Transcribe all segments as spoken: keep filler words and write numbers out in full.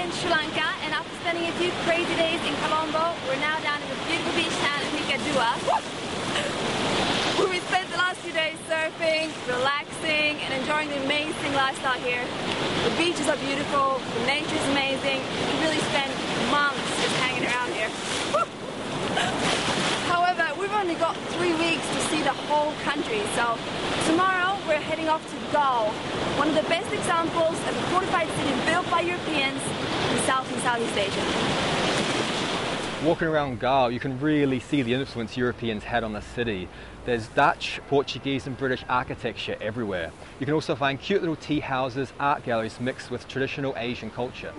in Sri Lanka, and after spending a few crazy days in Colombo, we're now down in the beautiful beach town of Hikkaduwa, where we spent the last few days surfing, relaxing, and enjoying the amazing lifestyle here. The beaches are beautiful, the nature is amazing, we really spent months just hanging around here. However, we've only got three weeks to see the whole country, so tomorrow we're heading off to Galle, one of the best examples of a fortified city built by Europeans in South and Southeast Asia. Walking around Galle, you can really see the influence Europeans had on the city. There's Dutch, Portuguese and British architecture everywhere. You can also find cute little tea houses, art galleries mixed with traditional Asian culture.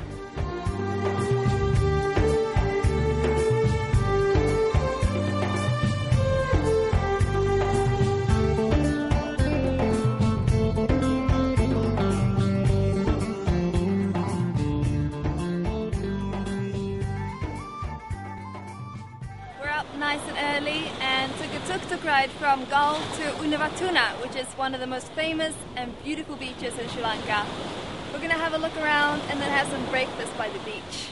Nice and early, and took a tuk-tuk ride from Galle to Unawatuna, which is one of the most famous and beautiful beaches in Sri Lanka. We're going to have a look around and then have some breakfast by the beach.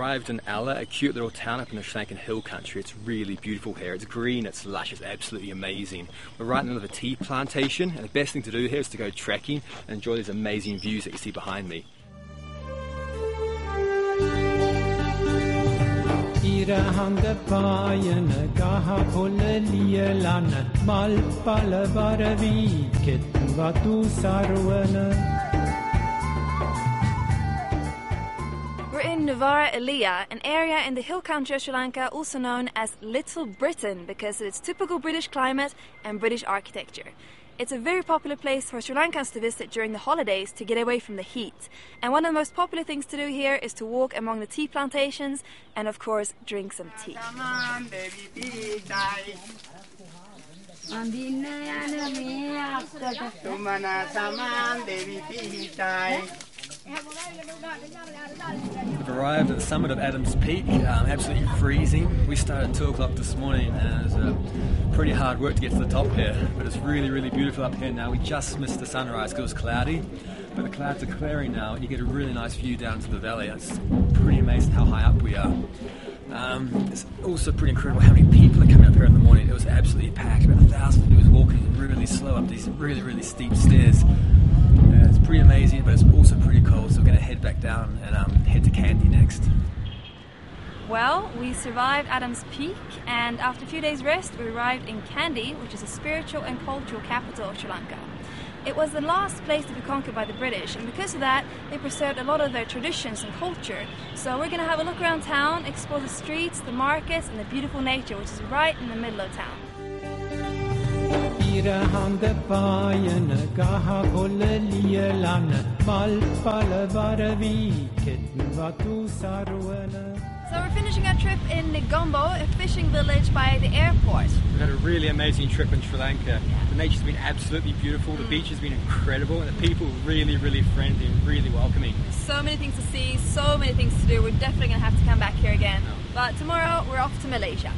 Arrived in Ella, a cute little town up in the Sri Lankan hill country. It's really beautiful here. It's green, it's lush, it's absolutely amazing. We're right in the middle of a tea plantation, and the best thing to do here is to go trekking and enjoy these amazing views that you see behind me. We're in Nuwara Eliya, an area in the hill country of Sri Lanka also known as Little Britain because of its typical British climate and British architecture. It's a very popular place for Sri Lankans to visit during the holidays to get away from the heat. And one of the most popular things to do here is to walk among the tea plantations and of course drink some tea. We've arrived at the summit of Adam's Peak, um, absolutely freezing. We started at two o'clock this morning and it was uh, pretty hard work to get to the top here. But it's really, really beautiful up here now. We just missed the sunrise because it was cloudy. But the clouds are clearing now and you get a really nice view down to the valley. It's pretty amazing how high up we are. Um, it's also pretty incredible how many people are coming up here in the morning. It was absolutely packed. About a thousand people were walking really slow up these really, really steep stairs. Uh, it's pretty amazing, but it's also pretty cold, so we're going to head back down and um, head to Kandy next. Well, we survived Adam's Peak, and after a few days' rest, we arrived in Kandy, which is the spiritual and cultural capital of Sri Lanka. It was the last place to be conquered by the British, and because of that, they preserved a lot of their traditions and culture. So we're going to have a look around town, explore the streets, the markets, and the beautiful nature, which is right in the middle of town. So we're finishing our trip in Negombo, a fishing village by the airport. We've had a really amazing trip in Sri Lanka. The nature's been absolutely beautiful, the beach has been incredible, and the people really, really friendly and really welcoming. So many things to see, so many things to do. We're definitely going to have to come back here again. But tomorrow we're off to Malaysia.